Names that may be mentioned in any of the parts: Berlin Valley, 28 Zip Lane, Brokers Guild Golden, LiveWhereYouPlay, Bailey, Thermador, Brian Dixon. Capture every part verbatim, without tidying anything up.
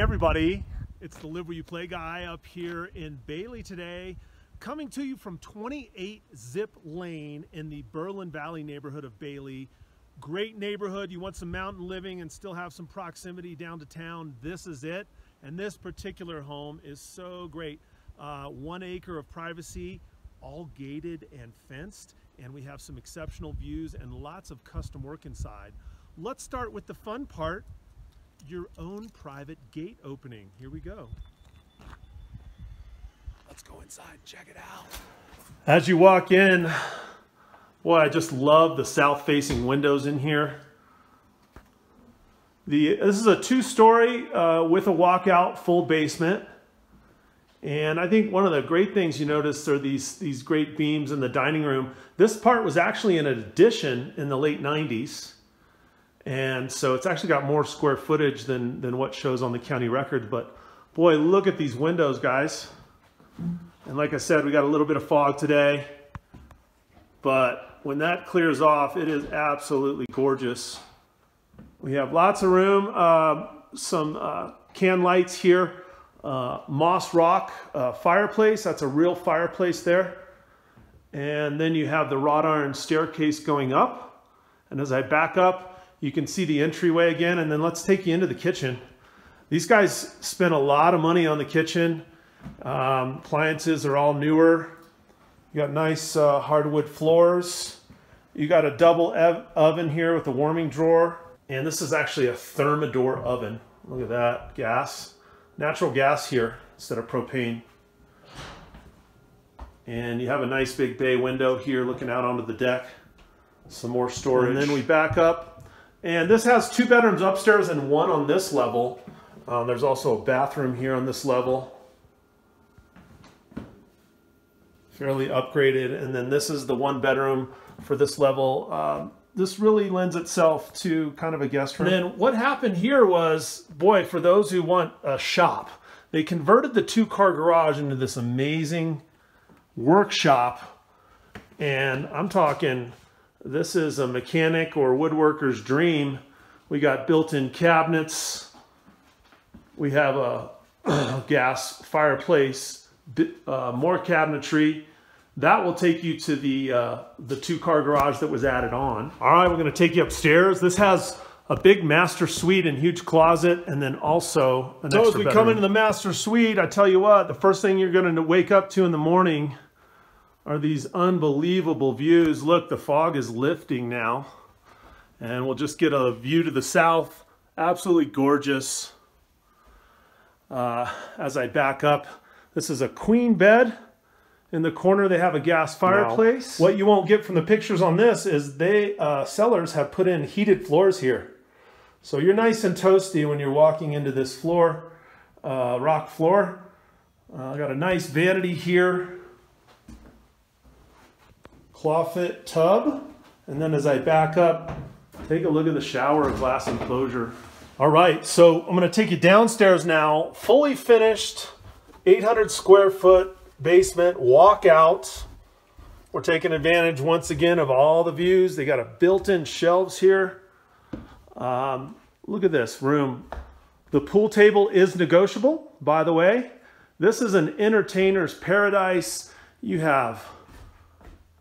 Hey everybody, it's the Live Where You Play guy up here in Bailey today, coming to you from twenty-eight Zip Lane in the Berlin Valley neighborhood of Bailey. Great neighborhood. You want some mountain living and still have some proximity down to town, this is it. And this particular home is so great. Uh, one acre of privacy, all gated and fenced, and we have some exceptional views and lots of custom work inside. Let's start with the fun part. Your own private gate opening. Here we go. Let's go inside, check it out. As you walk in, boy, I just love the south-facing windows in here. The, this is a two-story uh, with a walkout full basement. And I think one of the great things you notice are these, these great beams in the dining room. This part was actually an addition in the late nineties. And so it's actually got more square footage than, than what shows on the county records. But boy, look at these windows, guys. And like I said, we got a little bit of fog today. But when that clears off, it is absolutely gorgeous. We have lots of room, uh, some uh, can lights here, uh, moss rock uh, fireplace. That's a real fireplace there. And then you have the wrought iron staircase going up. And as I back up, you can see the entryway again, and then let's take you into the kitchen. These guys spent a lot of money on the kitchen. Um, appliances are all newer. You got nice uh, hardwood floors. You got a double oven here with a warming drawer. And this is actually a Thermador oven. Look at that, gas. Natural gas here instead of propane. And you have a nice big bay window here looking out onto the deck. Some more storage. And then we back up. And this has two bedrooms upstairs and one on this level. Um, there's also a bathroom here on this level. Fairly upgraded. And then this is the one bedroom for this level. Um, this really lends itself to kind of a guest room. And then what happened here was, boy, for those who want a shop, they converted the two-car garage into this amazing workshop. And I'm talking... this is a mechanic or woodworker's dream. We got built-in cabinets. We have a gas fireplace, uh, more cabinetry. That will take you to the, uh, the two-car garage that was added on. All right, we're gonna take you upstairs. This has a big master suite and huge closet, and then also an extra bedroom. So as we come into the master suite, I tell you what, the first thing you're gonna wake up to in the morning are these unbelievable views. Look, the fog is lifting now, and we'll just get a view to the south. Absolutely gorgeous. Uh, as I back up, this is a queen bed. In the corner, they have a gas fireplace. Now, what you won't get from the pictures on this is they uh, sellers have put in heated floors here. So you're nice and toasty when you're walking into this floor, uh, rock floor. Uh, got a nice vanity here. Clawfoot tub, and then as I back up, take a look at the shower glass enclosure. All right, so I'm gonna take you downstairs now. Fully finished, eight hundred square foot basement walkout. We're taking advantage once again of all the views. They got a built-in shelves here. Um, look at this room. The pool table is negotiable, by the way. This is an entertainer's paradise. You have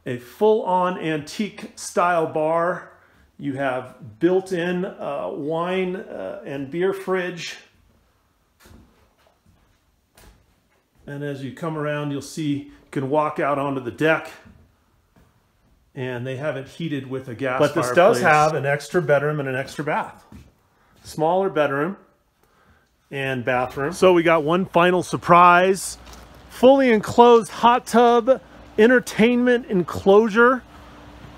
a full-on antique style bar. You have built-in uh, wine uh, and beer fridge. And as you come around, you'll see you can walk out onto the deck, and they have it heated with a gas fireplace. But this does have an extra bedroom and an extra bath. Smaller bedroom and bathroom. So we got one final surprise. Fully enclosed hot tub, entertainment enclosure.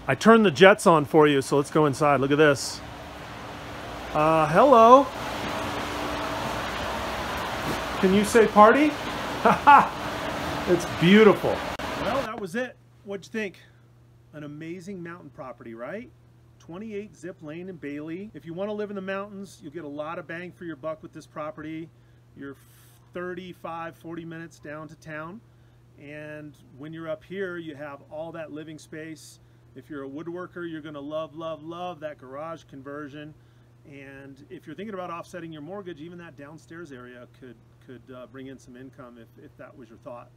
I turned the jets on for you, so let's go inside. Look at this. Uh, hello. Can you say party? It's beautiful. Well, that was it. What'd you think? An amazing mountain property, right? twenty-eight Zip Lane in Bailey. If you want to live in the mountains, you'll get a lot of bang for your buck with this property. You're thirty-five, forty minutes down to town. And when you're up here, you have all that living space. If you're a woodworker, you're gonna love, love, love that garage conversion. And if you're thinking about offsetting your mortgage, even that downstairs area could could uh, bring in some income if, if that was your thought.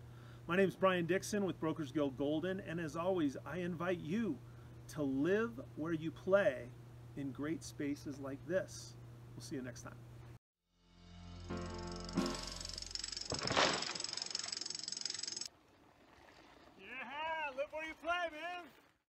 My name is Brian Dixon with Brokers Guild Golden, and as always, I invite you to live where you play in great spaces like this. We'll see you next time.